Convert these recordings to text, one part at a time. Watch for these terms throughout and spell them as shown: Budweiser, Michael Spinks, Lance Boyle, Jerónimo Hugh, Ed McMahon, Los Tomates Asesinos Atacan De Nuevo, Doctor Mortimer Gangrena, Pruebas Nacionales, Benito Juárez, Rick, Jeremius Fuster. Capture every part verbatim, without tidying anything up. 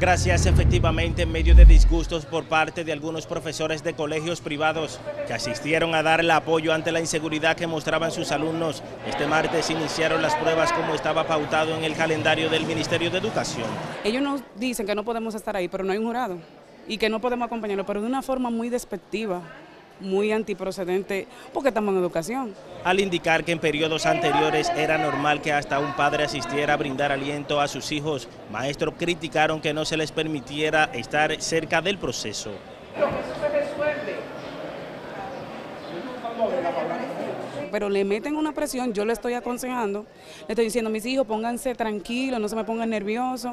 gracias efectivamente en medio de disgustos por parte de algunos profesores de colegios privados que asistieron a darle apoyo ante la inseguridad que mostraban sus alumnos. Este martes iniciaron las pruebas como estaba pautado en el calendario del Ministerio de Educación. Ellos nos dicen que no podemos estar ahí, pero no hay un jurado y que no podemos acompañarlo, pero de una forma muy despectiva, muy antiprocedente, porque estamos en educación. Al indicar que en periodos anteriores era normal que hasta un padre asistiera a brindar aliento a sus hijos, maestros criticaron que no se les permitiera estar cerca del proceso. Pero le meten una presión, yo le estoy aconsejando, le estoy diciendo, mis hijos, pónganse tranquilos, no se me pongan nerviosos,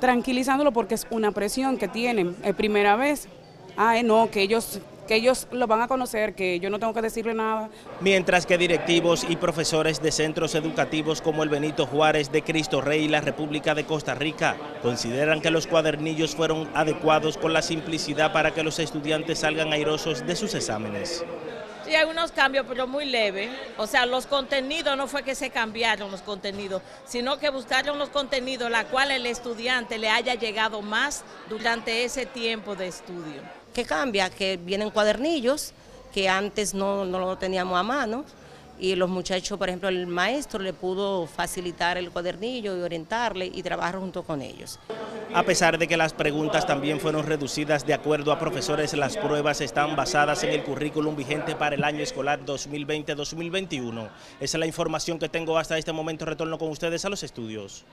tranquilizándolo porque es una presión que tienen. Es primera vez, ay no, que ellos... que ellos lo van a conocer, que yo no tengo que decirle nada. Mientras que directivos y profesores de centros educativos como el Benito Juárez, de Cristo Rey y la República de Costa Rica consideran que los cuadernillos fueron adecuados con la simplicidad para que los estudiantes salgan airosos de sus exámenes. Sí, hay unos cambios, pero muy leves. O sea, los contenidos no fue que se cambiaron los contenidos, sino que buscaron los contenidos la cual el estudiante le haya llegado más durante ese tiempo de estudio. ¿Qué cambia? Que vienen cuadernillos que antes no, no lo teníamos a mano y los muchachos, por ejemplo, el maestro le pudo facilitar el cuadernillo y orientarle y trabajar junto con ellos. A pesar de que las preguntas también fueron reducidas de acuerdo a profesores, las pruebas están basadas en el currículum vigente para el año escolar dos mil veinte dos mil veintiuno. Esa es la información que tengo hasta este momento. Retorno con ustedes a los estudios.